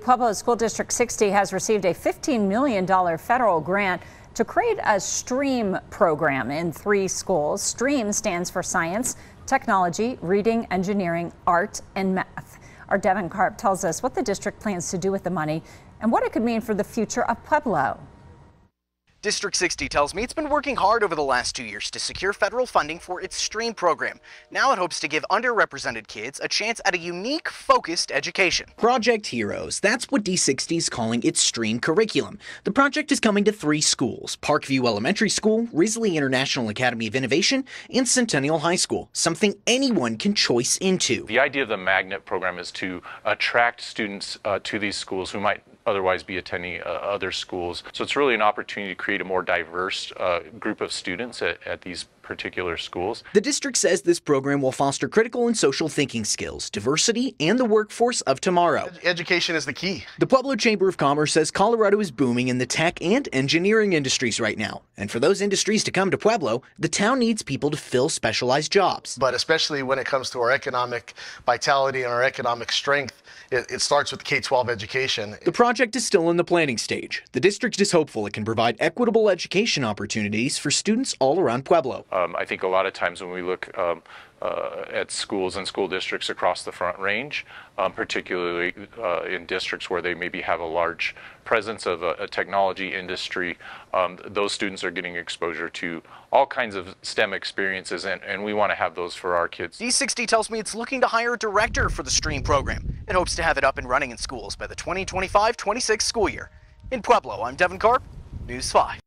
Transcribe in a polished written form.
Pueblo School District 60 has received a $15 million federal grant to create a STREAM program in 3 schools. STREAM stands for Science, Technology, Reading, Engineering, Art, and Math. Our Devin Karp tells us what the district plans to do with the money and what it could mean for the future of Pueblo. District 60 tells me it's been working hard over the last 2 years to secure federal funding for its STREAM program. Now it hopes to give underrepresented kids a chance at a unique, focused education. Project Heroes, that's what D60 is calling its STREAM curriculum. The project is coming to 3 schools, Parkview Elementary School, Risley International Academy of Innovation, and Centennial High School, something anyone can choice into. The idea of the magnet program is to attract students to these schools who might otherwise be attending other schools. So it's really an opportunity to create a more diverse group of students at these particular schools. The district says this program will foster critical and social thinking skills, diversity, and the workforce of tomorrow. Education is the key. The Pueblo Chamber of Commerce says Colorado is booming in the tech and engineering industries right now. And for those industries to come to Pueblo, the town needs people to fill specialized jobs. But especially when it comes to our economic vitality and our economic strength, it starts with K-12 education. The project is still in the planning stage. The district is hopeful it can provide equitable education opportunities for students all around Pueblo. I think a lot of times when we look at schools and school districts across the Front Range, particularly in districts where they maybe have a large presence of a technology industry, those students are getting exposure to all kinds of STEM experiences, and we want to have those for our kids. D60 tells me it's looking to hire a director for the STREAM program. It hopes to have it up and running in schools by the 2025-26 school year. In Pueblo, I'm Devin Karp, News 5.